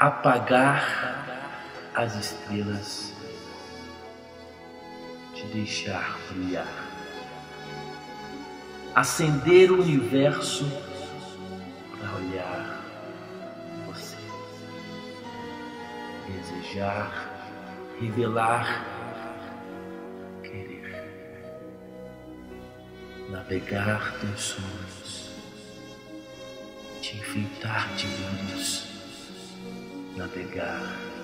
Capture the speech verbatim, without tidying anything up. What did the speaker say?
apagar as estrelas, te deixar brilhar, acender o universo para olhar você, desejar, revelar, querer, navegar teus sonhos, te enfeitar de luz, navegar.